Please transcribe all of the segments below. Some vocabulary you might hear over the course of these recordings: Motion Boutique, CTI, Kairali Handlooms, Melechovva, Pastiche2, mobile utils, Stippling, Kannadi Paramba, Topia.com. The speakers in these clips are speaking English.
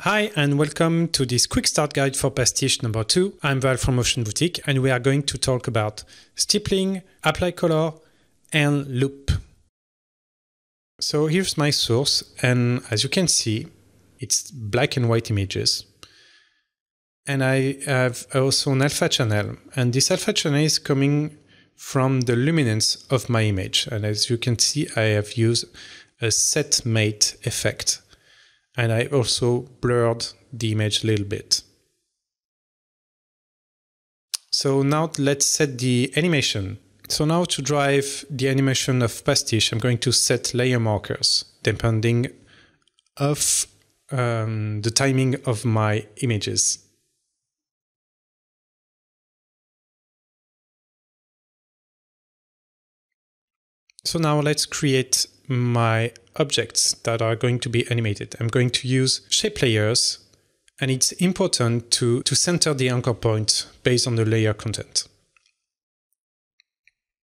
Hi and welcome to this quick start guide for pastiche number 2. I'm Val from Motion Boutique and we are going to talk about stippling, apply color and loop. So here's my source and as you can see it's black and white images. And I have also an alpha channel and this alpha channel is coming from the luminance of my image and as you can see I have used a set mate effect. And I also blurred the image a little bit. So now let's set the animation. So now to drive the animation of Pastiche, I'm going to set layer markers depending of the timing of my images. So now let's create my objects that are going to be animated. I'm going to use shape layers and it's important to center the anchor point based on the layer content.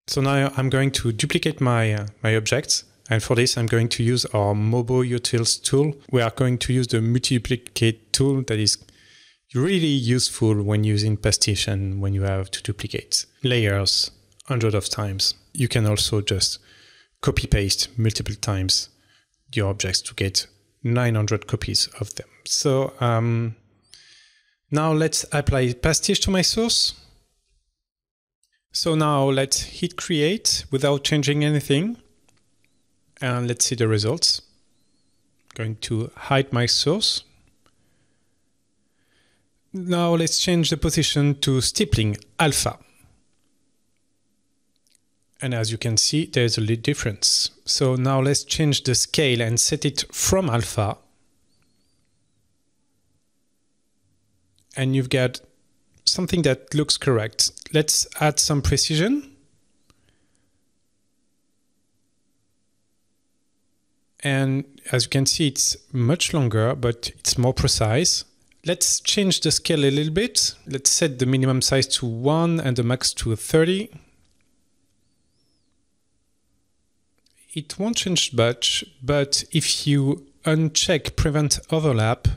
So now I'm going to duplicate my objects and for this I'm going to use our mobile utils tool. We are going to use the multiplicate tool that is really useful when using Pastiche and when you have to duplicate layers hundreds of times. You can also just copy paste multiple times your objects to get 900 copies of them. So now let's apply Pastiche to my source. So now let's hit create without changing anything. And let's see the results. I'm going to hide my source. Now let's change the position to stippling alpha. And as you can see, there's a little difference. So now let's change the scale and set it from alpha. And you've got something that looks correct. Let's add some precision. And as you can see, it's much longer, but it's more precise. Let's change the scale a little bit. Let's set the minimum size to 1 and the max to 30. It won't change much, but if you uncheck Prevent Overlap,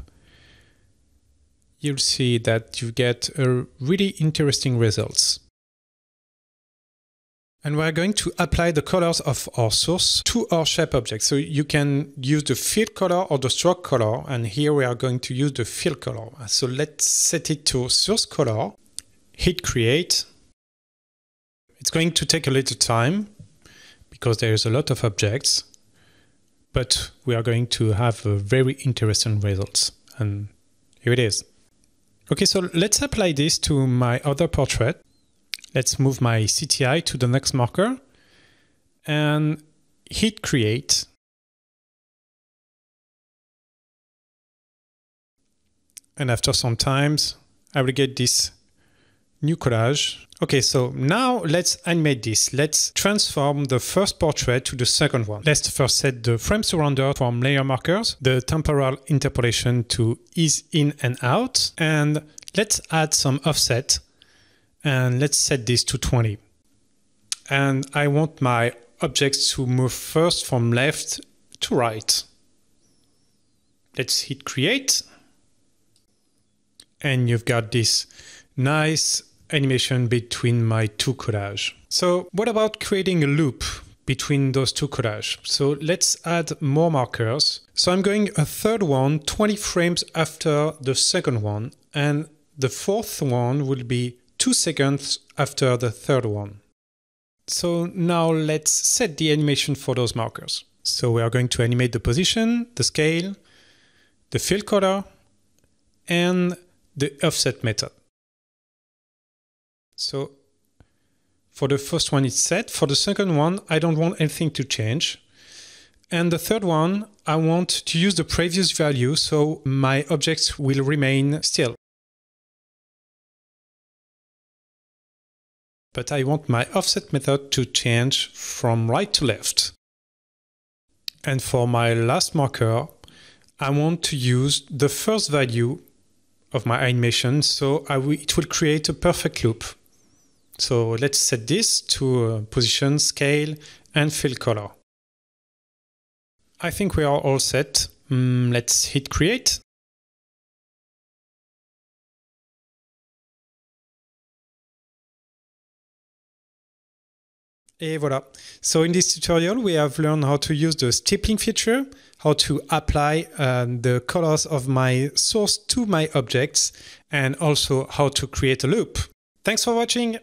you'll see that you get a really interesting results. And we're going to apply the colors of our source to our shape object. So you can use the fill color or the stroke color, and here we are going to use the fill color. So let's set it to source color, hit create. It's going to take a little time, because there is a lot of objects, but we are going to have a very interesting results. And here it is. Okay, so let's apply this to my other portrait. Let's move my CTI to the next marker and hit create. And after some time, I will get this new collage. Okay, so now let's animate this. Let's transform the first portrait to the second one. Let's first set the frame surrender from layer markers, the temporal interpolation to ease in and out, and let's add some offset and let's set this to 20. And I want my objects to move first from left to right. Let's hit create. And you've got this nice animation between my two collages. So what about creating a loop between those two collages? So let's add more markers. So I'm going a third one 20 frames after the second one, and the fourth one will be 2 seconds after the third one. So now let's set the animation for those markers. So we are going to animate the position, the scale, the fill color, and the offset method. So for the first one, it's set. For the second one, I don't want anything to change. And the third one, I want to use the previous value so my objects will remain still. But I want my offset method to change from right to left. And for my last marker, I want to use the first value of my animation, so it will create a perfect loop. So let's set this to position, scale, and fill color. I think we are all set. Let's hit create. Et voilà. So in this tutorial, we have learned how to use the stippling feature, how to apply the colors of my source to my objects, and also how to create a loop. Thanks for watching.